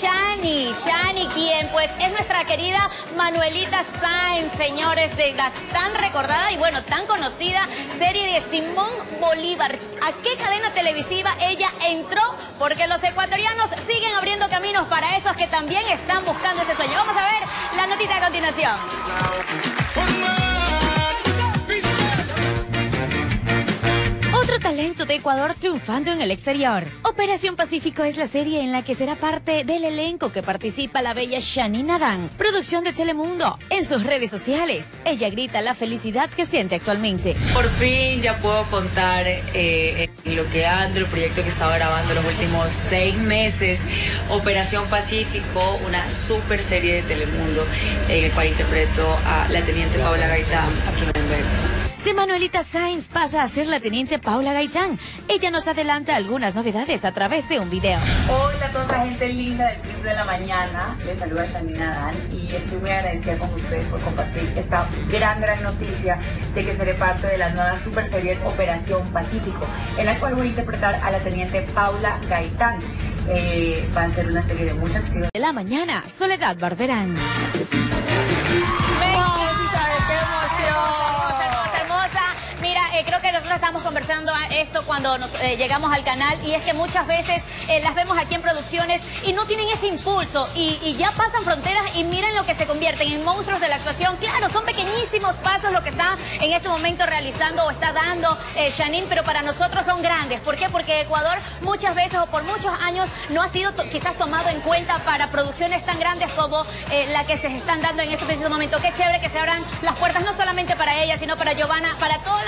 Shany, quien pues es nuestra querida Manuelita Sáenz, señores, de la tan recordada y bueno, tan conocida serie de Simón Bolívar. ¿A qué cadena televisiva ella entró? Porque los ecuatorianos siguen abriendo caminos para esos que también están buscando ese sueño. Vamos a ver la notita a continuación. Talento de Ecuador triunfando en el exterior. Operación Pacífico es la serie en la que será parte del elenco que participa la bella Shany Nadan, producción de Telemundo. En sus redes sociales, ella grita la felicidad que siente actualmente. Por fin ya puedo contar lo que ando, el proyecto que he estado grabando los últimos 6 meses. Operación Pacífico, una super serie de Telemundo, en el cual interpreto a la teniente Paula Gaitán, a quien pueden ver. De Manuelita Sáenz pasa a ser la teniente Paula Gaitán. Ella nos adelanta algunas novedades a través de un video. Hola a toda esa gente linda del Club de la Mañana. Les saluda Shany Nadan y estoy muy agradecida con ustedes por compartir esta gran noticia de que seré parte de la nueva super serie Operación Pacífico, en la cual voy a interpretar a la teniente Paula Gaitán. Va a ser una serie de mucha acción. De la mañana, Soledad Barberán. Creo que nosotros estamos conversando esto cuando nos, llegamos al canal, y es que muchas veces las vemos aquí en producciones y no tienen ese impulso y ya pasan fronteras y miren lo que se convierten en monstruos de la actuación. Claro, son pequeñísimos pasos lo que está en este momento realizando o está dando Shany, pero para nosotros son grandes. ¿Por qué? Porque Ecuador muchas veces o por muchos años no ha sido quizás tomado en cuenta para producciones tan grandes como la que se están dando en este preciso momento. Qué chévere que se abran las puertas no solamente para ella, sino para Giovanna, para todas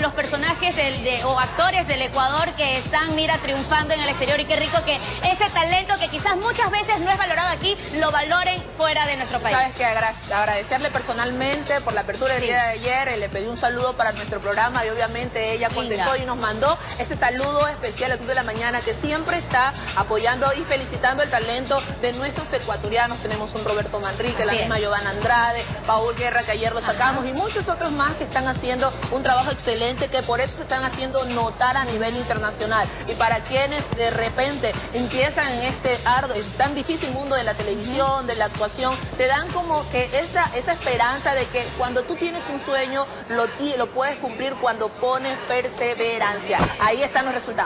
los personajes o actores del Ecuador que están, mira, triunfando en el exterior. Y qué rico que ese talento que quizás muchas veces no es valorado aquí, lo valoren fuera de nuestro país. Sabes que agradecerle personalmente por la apertura del día de ayer. Le pedí un saludo para nuestro programa y obviamente ella contestó y nos mandó ese saludo especial al Club de la Mañana, que siempre está apoyando y felicitando el talento de nuestros ecuatorianos. Tenemos un Roberto Manrique, la misma Giovanna Andrade, Paul Guerra, que ayer lo sacamos, y muchos otros más que están haciendo un trabajo excelente, que por eso se están haciendo notar a nivel internacional. Y para quienes de repente empiezan en este arduo, tan difícil mundo de la televisión, de la actuación, te dan como que esa esperanza de que cuando tú tienes un sueño, lo puedes cumplir cuando pones perseverancia. Ahí están los resultados.